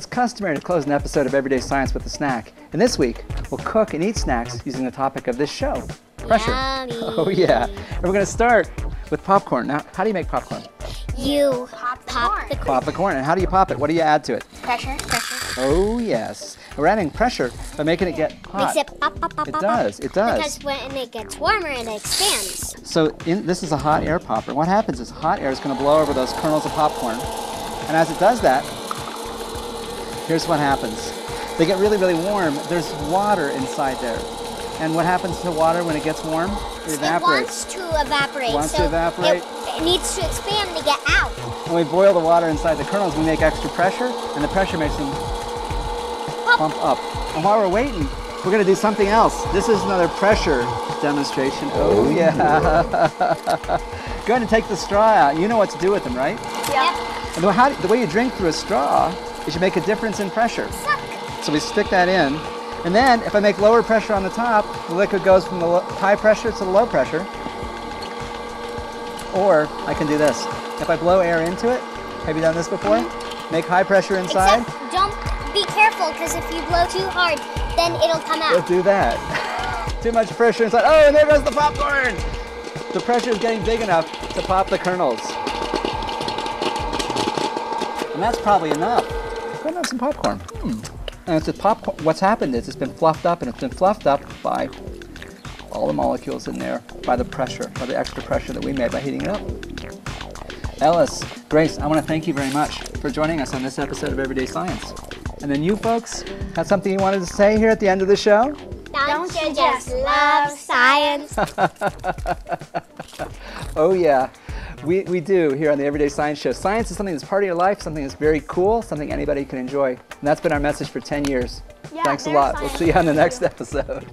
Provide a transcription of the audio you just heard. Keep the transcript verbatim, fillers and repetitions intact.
It's customary to close an episode of Everyday Science with a snack, and this week we'll cook and eat snacks using the topic of this show, pressure. Yummy. Oh yeah, and we're gonna start with popcorn. Now, how do you make popcorn? You pop the pop corn. The corn. Pop the corn, and how do you pop it? What do you add to it? Pressure, pressure. Oh yes, we're adding pressure by making it get hot. Makes it pop, pop, pop, it pop, does, pop. It does. Because when it gets warmer, it expands. So in, this is a hot air popper. What happens is hot air is gonna blow over those kernels of popcorn, and as it does that, here's what happens. They get really, really warm. There's water inside there. And what happens to water when it gets warm? It evaporates. It wants to evaporate. It wants so to evaporate. It, it needs to expand to get out. When we boil the water inside the kernels, we make extra pressure, and the pressure makes them pump up. And while we're waiting, we're gonna do something else. This is another pressure demonstration. Oh yeah. Go ahead and take the straw out. You know what to do with them, right? Yeah. And the, how, the way you drink through a straw, it should make a difference in pressure. Suck. So we stick that in. And then if I make lower pressure on the top, the liquid goes from the high pressure to the low pressure. Or I can do this. If I blow air into it, have you done this before? Mm-hmm. Make high pressure inside. Except don't be careful, because if you blow too hard, then it'll come out. It'll do that. Too much pressure inside. Oh, and there goes the popcorn. The pressure is getting big enough to pop the kernels. And that's probably enough. We'll have some popcorn. Hmm. And it's a popcorn. What's happened is it's been fluffed up, and it's been fluffed up by all the molecules in there, by the pressure, by the extra pressure that we made by heating it up. Ellis, Grace, I want to thank you very much for joining us on this episode of Everyday Science. And then you folks, have something you wanted to say here at the end of the show? Don't you just love science? Oh yeah. We, we do here on the Everyday Science Show. Science is something that's part of your life, something that's very cool, something anybody can enjoy. And that's been our message for ten years. Yeah, thanks a lot. Science. We'll see you on the next episode.